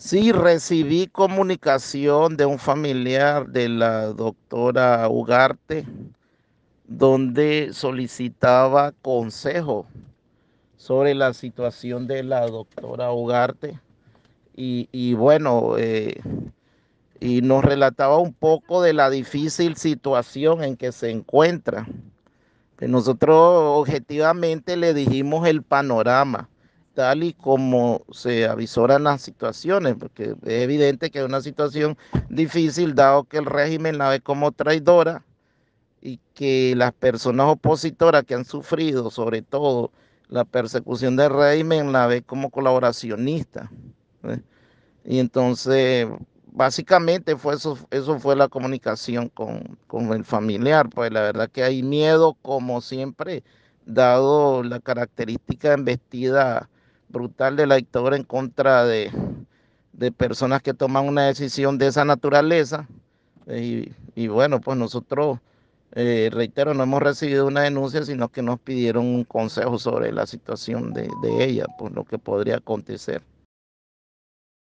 Sí, recibí comunicación de un familiar de la doctora Ugarte, donde solicitaba consejo sobre la situación de la doctora Ugarte y nos relataba un poco de la difícil situación en que se encuentra. Nosotros objetivamente le dijimos el panorama, tal y como se avisoran las situaciones, porque es evidente que es una situación difícil, dado que el régimen la ve como traidora y que las personas opositoras que han sufrido, sobre todo la persecución del régimen, la ve como colaboracionista. Y entonces, básicamente eso fue la comunicación con el familiar, pues la verdad que hay miedo, como siempre, dado la característica embestida brutal de la dictadura en contra de personas que toman una decisión de esa naturaleza. Pues nosotros, reitero, no hemos recibido una denuncia, sino que nos pidieron un consejo sobre la situación de ella, pues lo que podría acontecer.